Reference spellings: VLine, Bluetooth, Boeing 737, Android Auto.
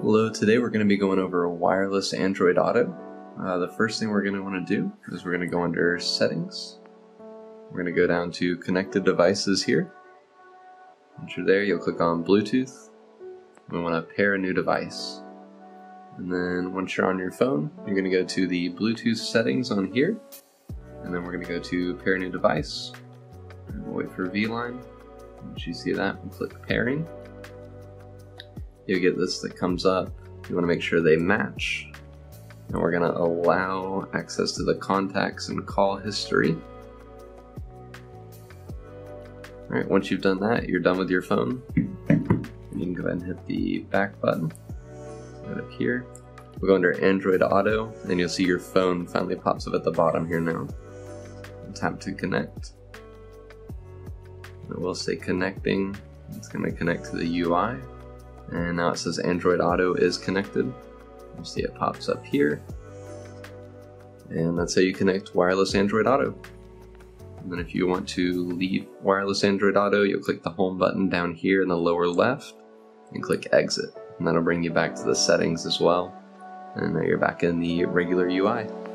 Hello, today we're going to be going over a wireless Android Auto. The first thing we're going to want to do is we're going to go under Settings. We're going to go down to Connected Devices here. Once you're there, you'll click on Bluetooth. We want to pair a new device. And then once you're on your phone, you're going to go to the Bluetooth settings on here. And then we're going to go to Pair New Device. We'll wait for VLine. Once you see that, we'll click Pairing. You'll get this that comes up. You want to make sure they match. And we're going to allow access to the contacts and call history. Alright, once you've done that, you're done with your phone. And you can go ahead and hit the back button. Right up here. We'll go under Android Auto, and you'll see your phone finally pops up at the bottom here now. Tap to connect. It will say connecting. It's going to connect to the UI. And now it says Android Auto is connected. You'll see it pops up here. And that's how you connect wireless Android Auto. And then if you want to leave wireless Android Auto, you'll click the home button down here in the lower left and click exit. And that'll bring you back to the settings as well. And now you're back in the regular UI.